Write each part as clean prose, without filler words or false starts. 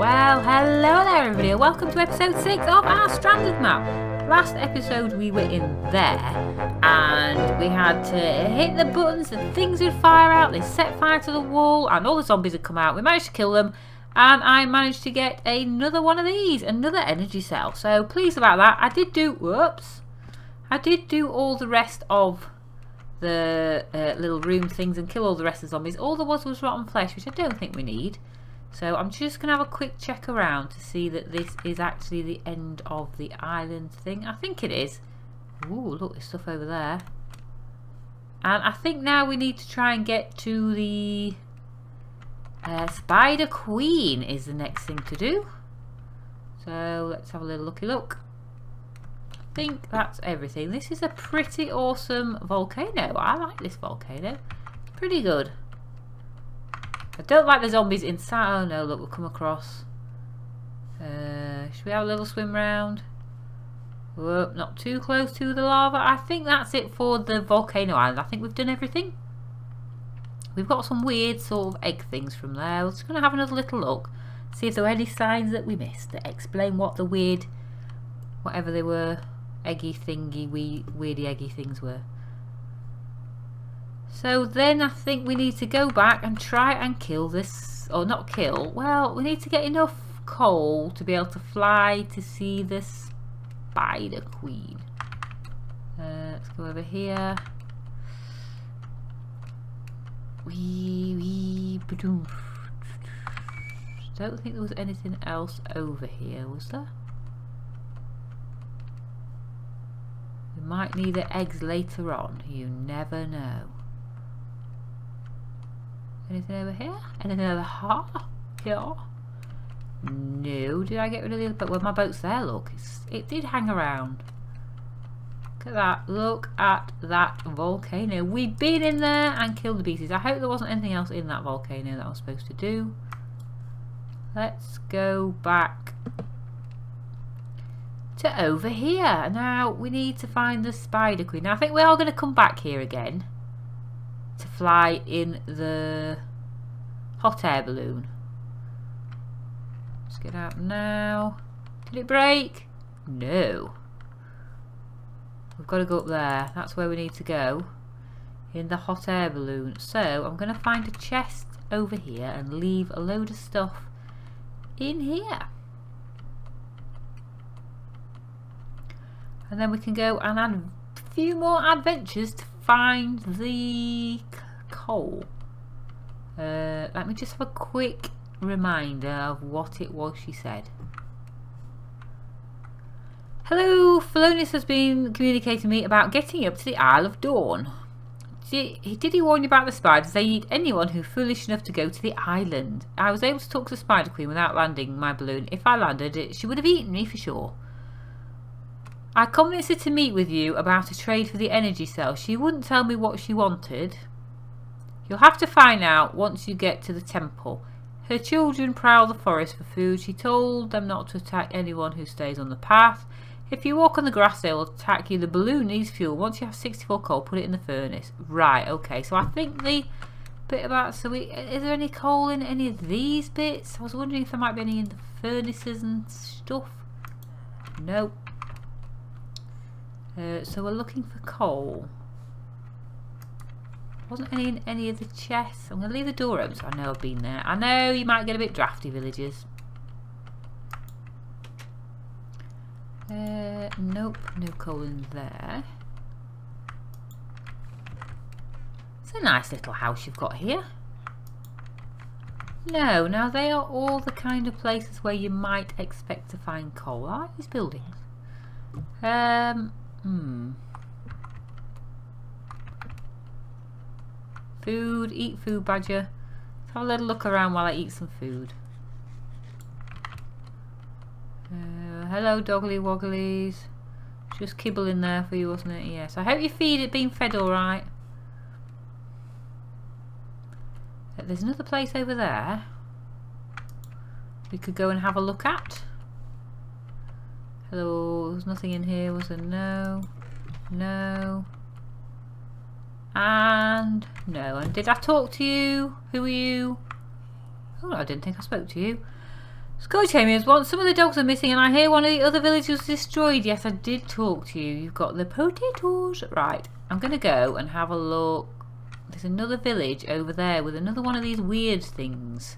Well, hello there everybody, and welcome to episode 6 of our stranded map. Last episode we were in there, and we had to hit the buttons and things would fire out, they set fire to the wall, and all the zombies had come out. We managed to kill them, and I managed to get another one of these, another energy cell. So pleased about that. I did do, whoops, I did do all the rest of the little room things and kill all the rest of the zombies. All there was rotten flesh, which I don't think we need. So I'm just going to have a quick check around to see that this is actually the end of the island thing. I think it is. Ooh, look, there's stuff over there. And I think now we need to try and get to the Spider Queen is the next thing to do. So let's have a little looky look. I think that's everything. This is a pretty awesome volcano. I like this volcano. It's pretty good. I don't like the zombies inside. Oh no, look, we'll come across. Should we have a little swim round? Whoop, not too close to the lava. I think that's it for the volcano island. I think we've done everything. We've got some weird sort of egg things from there. We're just going to have another little look. See if there were any signs that we missed that explain what the weird, whatever they were, eggy thingy, weirdy eggy things were. So then I think we need to go back and try and kill this, or not kill, well, we need to get enough coal to be able to fly to see the Spider Queen. Let's go over here. Wee wee. Don't think there was anything else over here, was there? We might need the eggs later on, you never know. Anything over here? Anything over here? No. Did I get rid of the other boat? Well, my boat's there, look. It did hang around. Look at that. Look at that volcano. We've been in there and killed the beasties. I hope there wasn't anything else in that volcano that I was supposed to do. Let's go back to over here. Now, we need to find the Spider Queen. Now, I think we're all going to come back here again to fly in the hot air balloon. Let's get out now. Did it break? No. We've got to go up there. That's where we need to go, in the hot air balloon. So I'm going to find a chest over here and leave a load of stuff in here. And then we can go and add a few more adventures to find the coal. Let me just have a quick reminder of what it was she said. Hello, Felonius has been communicating to me about getting up to the Isle of Dawn. Did he warn you about the spiders? They eat anyone who's foolish enough to go to the island. I was able to talk to the Spider Queen without landing my balloon. If I landed it, she would have eaten me for sure. I convinced her to meet with you about a trade for the energy cell. She wouldn't tell me what she wanted. You'll have to find out once you get to the temple. Her children prowl the forest for food. She told them not to attack anyone who stays on the path. If you walk on the grass, they will attack you. The balloon needs fuel. Once you have 64 coal, put it in the furnace. Right, okay. So I think the bit about... is there any coal in any of these bits? I was wondering if there might be any in the furnaces and stuff. Nope. So we're looking for coal. Wasn't any in any of the chests. I'm going to leave the door open so I know I've been there. I know you might get a bit drafty, villagers. Nope, no coal in there. It's a nice little house you've got here. No, now they are all the kind of places where you might expect to find coal. I like these buildings. Food, eat food, badger. Let's have a little look around while I eat some food. Hello, doggly wogglies. Just kibble in there for you, wasn't it? Yes. I hope you feed it, being fed all right. There's another place over there we could go and have a look at. Hello, there's nothing in here, was there? No, no, and no. And did I talk to you? Who are you? Oh, I didn't think I spoke to you. Scorchamius, once some of the dogs are missing and I hear one of the other villagers destroyed. Yes, I did talk to you. You've got the potatoes. Right, I'm going to go and have a look. There's another village over there with another one of these weird things.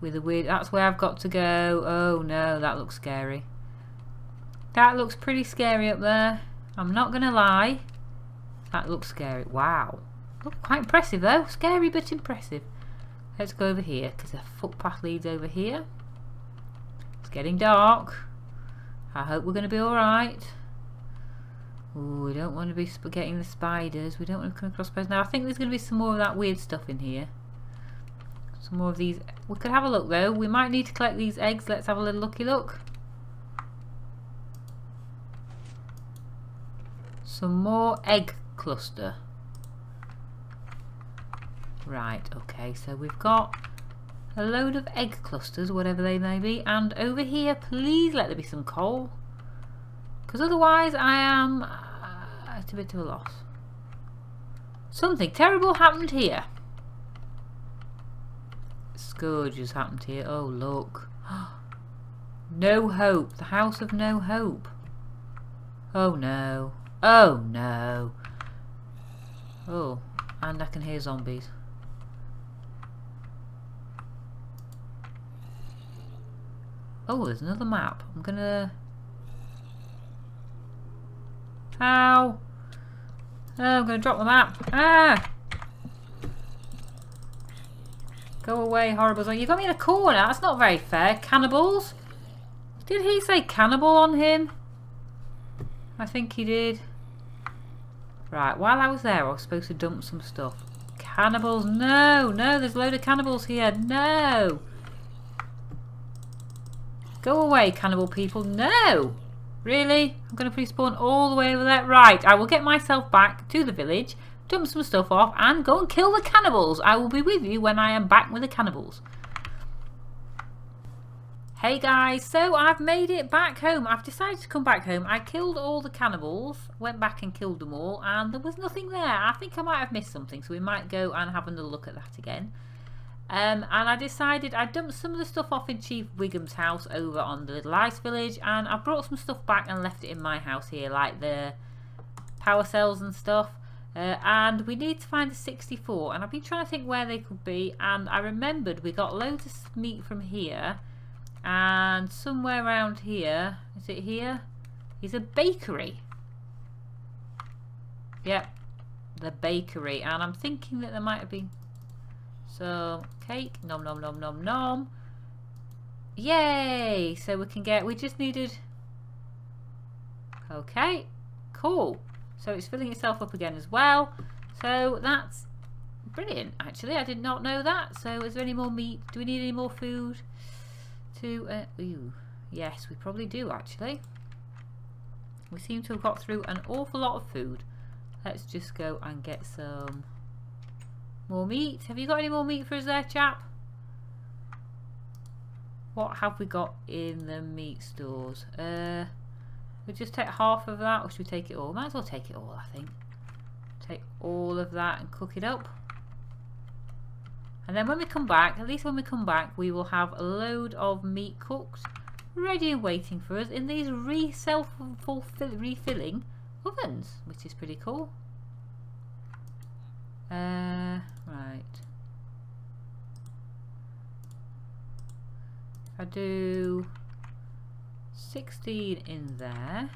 With a weird... That's where I've got to go. Oh no, that looks scary. That looks pretty scary up there. I'm not going to lie. That looks scary. Wow. Look, quite impressive though. Scary but impressive. Let's go over here because the footpath leads over here. It's getting dark. I hope we're going to be alright. Ooh, we don't want to be getting the spiders. We don't want to come across spiders. Now I think there's going to be some more of that weird stuff in here. Some more of these. We could have a look though. We might need to collect these eggs. Let's have a little looky look. Some more egg cluster. Right, okay, so we've got a load of egg clusters, whatever they may be, and over here, please let there be some coal, because otherwise I am at a bit of a loss. Something terrible happened here. Scourge has happened here. Oh, look. No hope. The house of no hope. Oh, no. Oh, no. Oh, and I can hear zombies. Oh, there's another map. I'm gonna... Ow! Oh, I'm gonna drop the map. Ah! Go away, horrible zombie. You got me in a corner. That's not very fair. Cannibals? Did he say cannibal on him? I think he did. Right, while I was there, I was supposed to dump some stuff. Cannibals. No, no, there's a load of cannibals here. No! Go away, cannibal people. No! Really? I'm going to respawn all the way over there. Right, I will get myself back to the village, dump some stuff off, and go and kill the cannibals. I will be with you when I am back with the cannibals. Hey guys, so I've made it back home. I've decided to come back home. I killed all the cannibals, went back and killed them all, and there was nothing there. I think I might have missed something, so we might go and have another look at that again. And I decided I dumped some of the stuff off in Chief Wiggum's house over on the Little Ice Village, and I brought some stuff back and left it in my house here, like the power cells and stuff. And we need to find the 64, and I've been trying to think where they could be, and I remembered we got loads of meat from here, and somewhere around here, is it here, is a bakery. Yep, the bakery, and I'm thinking that there might have been... So, cake, nom nom nom nom nom. Yay! So we can get, we just needed... Okay, cool. So it's filling itself up again as well. So that's brilliant, actually. I did not know that. So is there any more meat? Do we need any more food? To, ooh, yes, we probably do, actually. We seem to have got through an awful lot of food. Let's just go and get some... More meat. Have you got any more meat for us there, chap? What have we got in the meat stores? We'll just take half of that, or should we take it all? Might as well take it all, I think. Take all of that and cook it up. And then when we come back, at least when we come back, we will have a load of meat cooked, ready and waiting for us in these self-refilling ovens, which is pretty cool. Right. I do 16 in there,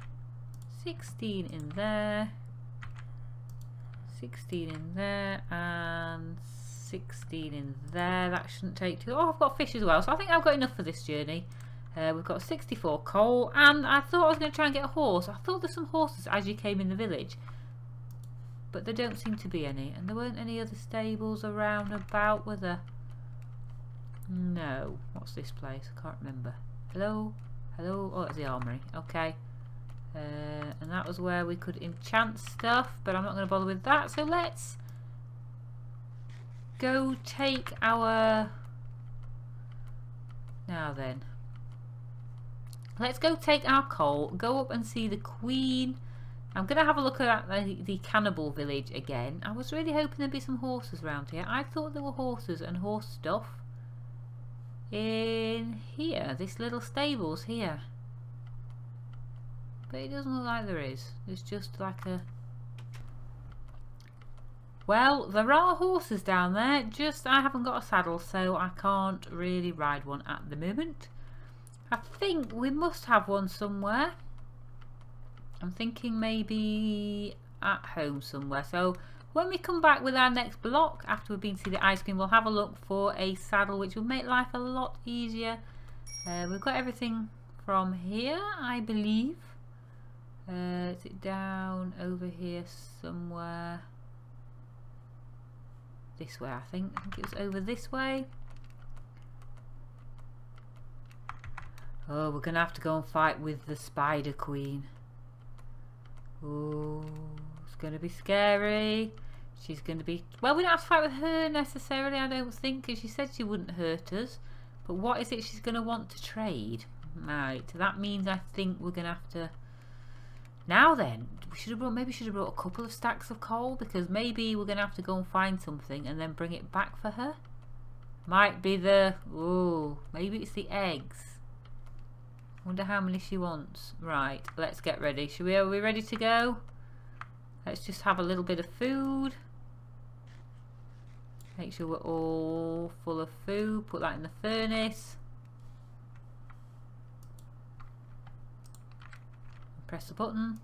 16 in there, 16 in there, and 16 in there. That shouldn't take too long. Oh, I've got fish as well, so I think I've got enough for this journey. We've got 64 coal, and I thought I was going to try and get a horse. I thought there's some horses as you came in the village. But there don't seem to be any, and there weren't any other stables around about, were there? No. What's this place? I can't remember. Hello? Hello? Oh, it's the armoury. Okay. And that was where we could enchant stuff, but I'm not going to bother with that, so let's go take our... Now then. Let's go take our coal, go up and see the Queen... I'm going to have a look at the cannibal village again. I was really hoping there'd be some horses around here. I thought there were horses and horse stuff in here, this little stables here. But it doesn't look like there is. There's just like a... Well, there are horses down there, just I haven't got a saddle, so I can't really ride one at the moment. I think we must have one somewhere. I'm thinking maybe at home somewhere. So when we come back with our next block, after we've been to the ice cream, we'll have a look for a saddle, which will make life a lot easier. We've got everything from here, I believe. Is it down over here somewhere? This way, I think. I think it was over this way. Oh, we're going to have to go and fight with the Spider Queen. Oh, it's going to be scary. She's going to be... Well, we don't have to fight with her necessarily, I don't think, because she said she wouldn't hurt us. But what is it she's going to want to trade? Right, that means I think we're going to have to... Now then, we should have brought, maybe we should have brought a couple of stacks of coal, because maybe we're going to have to go and find something and then bring it back for her. Might be the... Oh, maybe it's the eggs. Wonder how many she wants. Right, let's get ready. Are we ready to go? Let's just have a little bit of food. Make sure we're all full of food. Put that in the furnace. Press the button.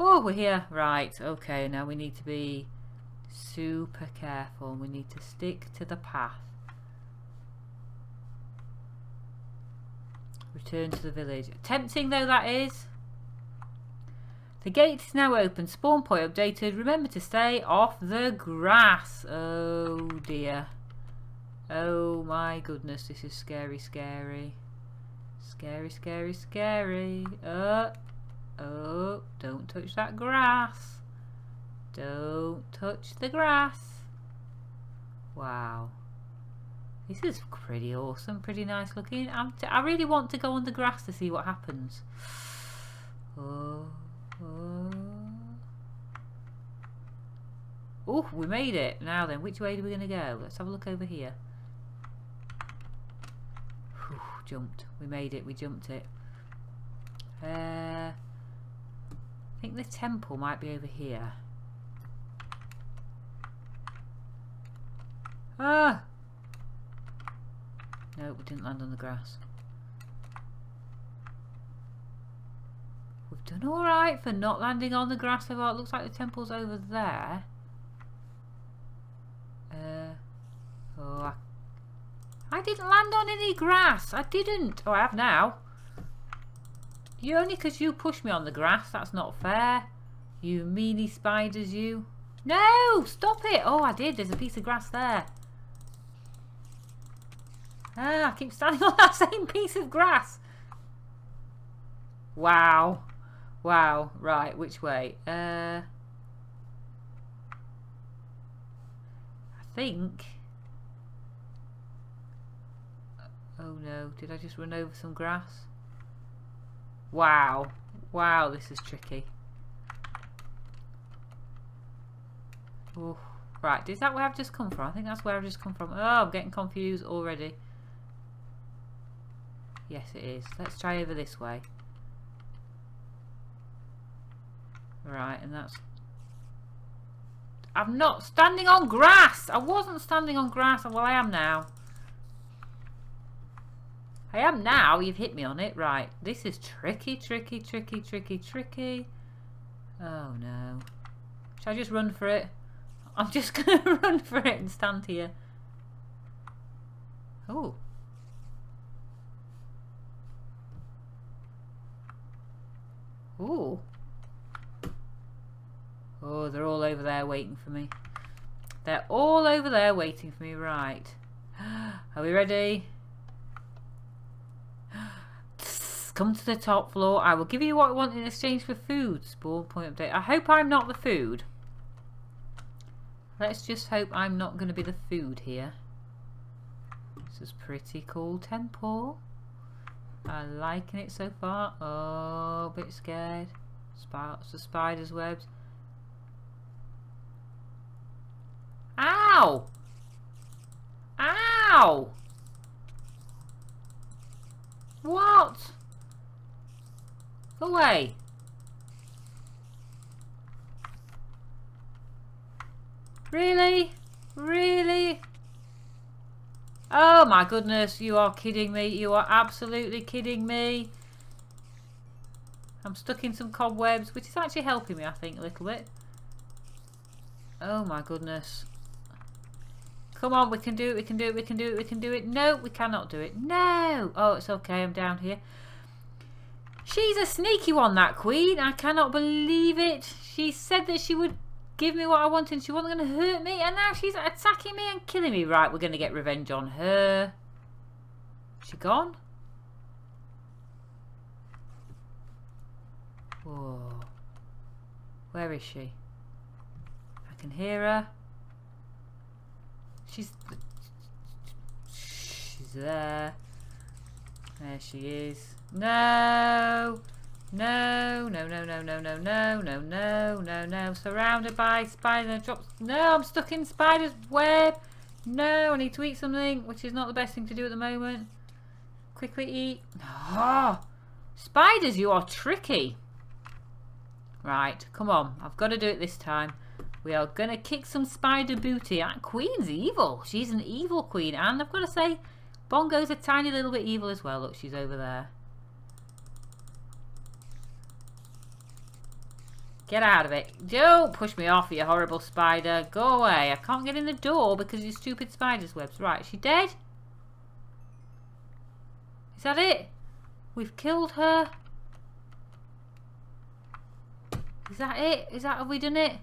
Oh, we're here. Right, okay, now we need to be super careful. We need to stick to the path. Return to the village. Tempting though that is. The gate is now open. Spawn point updated. Remember to stay off the grass. Oh dear. Oh my goodness. This is scary, scary. Scary, scary, scary. Oh, don't touch that grass. Don't touch the grass. Wow. This is pretty awesome, pretty nice looking. I really want to go on the grass to see what happens. Oh, we made it. Now then, which way are we going to go? Let's have a look over here. Whew, jumped. We made it. We jumped it. I think the temple might be over here. Ah! No, we didn't land on the grass. We've done all right for not landing on the grass. It looks like the temple's over there. I didn't land on any grass. I didn't. Oh, I have now. You only because you pushed me on the grass. That's not fair. You meanie spiders, you. No, stop it. Oh, I did. There's a piece of grass there. Ah, I keep standing on that same piece of grass. Wow. Wow. Right, which way? I think... Oh no, did I just run over some grass? Wow. Wow, this is tricky. Oof. Right, is that where I've just come from? I think that's where I've just come from. Oh, I'm getting confused already. Yes, it is. Let's try over this way. Right, and that's... I'm not standing on grass! I wasn't standing on grass. Well, I am now. I am now. You've hit me on it. Right. This is tricky, tricky, tricky, tricky, tricky. Oh, no. Should I just run for it? I'm just going to run for it and stand here. Oh. Ooh. Oh, they're all over there waiting for me. They're all over there waiting for me. Right. Are we ready? Come to the top floor. I will give you what I want in exchange for food. Spawn point update. I hope I'm not the food. Let's just hope I'm not going to be the food here. This is pretty cool temple. I'm liking it so far. Oh, a bit scared. Spider's webs. Ow! Ow! What? Go away! Really? Really? Oh my goodness, you are kidding me. You are absolutely kidding me. I'm stuck in some cobwebs, which is actually helping me, I think, a little bit. Oh my goodness. Come on, we can do it, we can do it, we can do it, we can do it. No, we cannot do it. No! Oh, it's okay, I'm down here. She's a sneaky one, that queen. I cannot believe it. She said that she would give me what I wanted and she wasn't going to hurt me, and now she's attacking me and killing me. Right, we're going to get revenge on her. Is she gone? Whoa. Where is she? I can hear her. She's there. There she is. No! No, no, no, no, no, no, no, no, no, no, no. Surrounded by spider drops. No, I'm stuck in spider's web. No, I need to eat something, which is not the best thing to do at the moment. Quickly eat. Oh, spiders, you are tricky. Right, come on. I've got to do it this time. We are going to kick some spider booty. That queen's evil. She's an evil queen. And I've got to say, Bongo's a tiny little bit evil as well. Look, she's over there. Get out of it. Don't push me off, you horrible spider. Go away. I can't get in the door because of your stupid spider's webs. Right, is she dead? Is that it? We've killed her. Is that it? Is that, have we done it?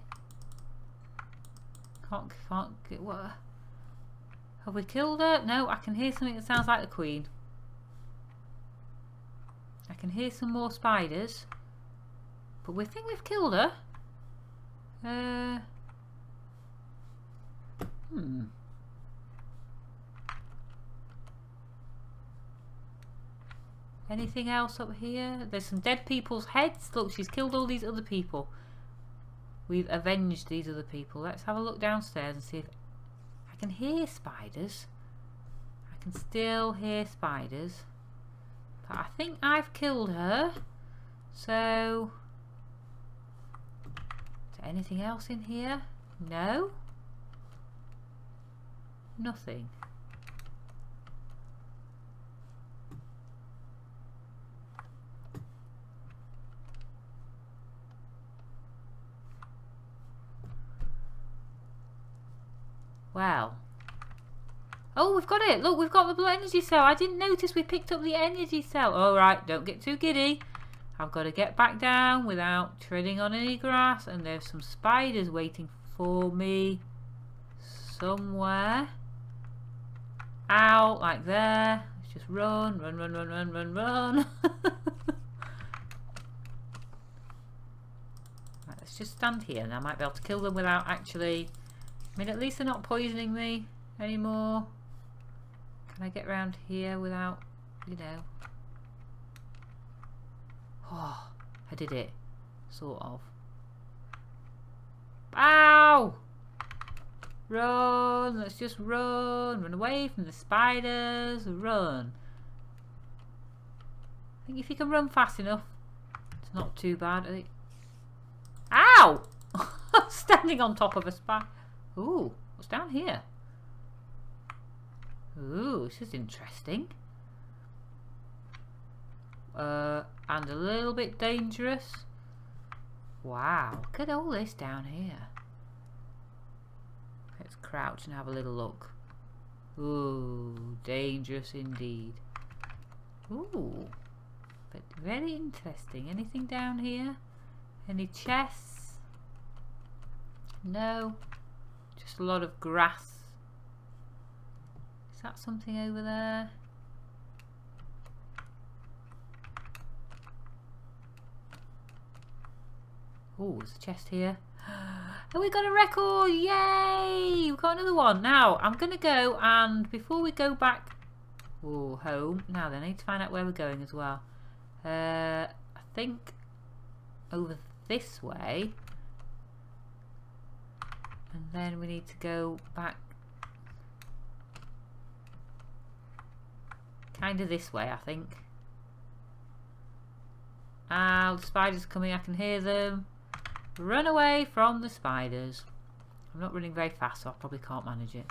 Can't get, what? Have we killed her? No, I can hear something that sounds like the queen. I can hear some more spiders. But we think we've killed her. Anything else up here? There's some dead people's heads. Look, she's killed all these other people. We've avenged these other people. Let's have a look downstairs and see if... I can hear spiders. I can still hear spiders. But I think I've killed her. So... anything else in here? No? Nothing. Wow. Oh, we've got it! Look, we've got the blue energy cell. I didn't notice we picked up the energy cell. Alright, don't get too giddy. I've got to get back down without treading on any grass, and there's some spiders waiting for me somewhere. Out like there. Let's just run, run, run, run, run, run, run. Right, let's just stand here, and I might be able to kill them without actually... I mean, at least they're not poisoning me anymore. Can I get round here without, you know... Oh, I did it. Sort of. Ow! Run! Let's just run! Run away from the spiders! Run! I think if you can run fast enough, it's not too bad. I think... Ow! I'm standing on top of a spider. Ooh, what's down here? Ooh, this is interesting. And a little bit dangerous. Wow, look at all this down here. Let's crouch and have a little look. Ooh, dangerous indeed. Ooh, but very interesting. Anything down here? Any chests? No, just a lot of grass. Is that something over there? Oh, there's a chest here. And we got a record! Yay! We've got another one. Now, I'm going to go and before we go back home. Now then, I need to find out where we're going as well. I think over this way, and then we need to go back kind of this way, I think. Ow, the spiders coming, I can hear them. Run away from the spiders. I'm not running very fast, so I probably can't manage it.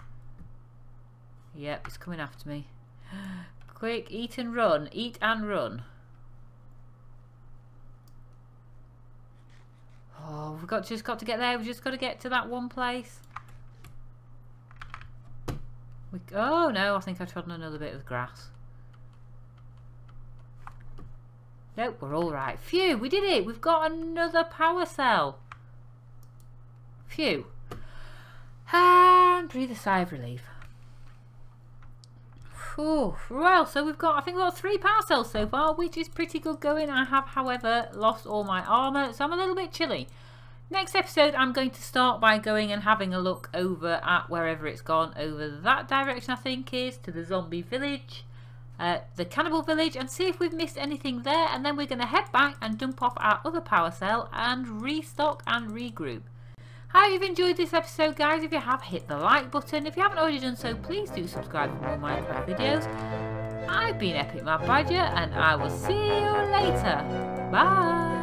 Yep, it's coming after me. Quick, eat and run. Eat and run. Oh, we've got, just got to get there. We've just got to get to that one place. We, oh no, I think I trod on another bit of grass. Nope, we're all right. Phew, we did it. We've got another power cell. Phew. And breathe a sigh of relief. Oh, well, so we've got, I think we've got 3 power cells so far, which is pretty good going. I have, however, lost all my armour, so I'm a little bit chilly. Next episode, I'm going to start by going and having a look over at wherever it's gone, over that direction, I think, is to the zombie village, the cannibal village, and see if we've missed anything there. And then we're going to head back and dump off our other power cell and restock and regroup. I hope you've enjoyed this episode, guys. If you have, hit the like button. If you haven't already done so, please do subscribe for more Minecraft videos. I've been Epic Mad Badger, and I will see you later. Bye!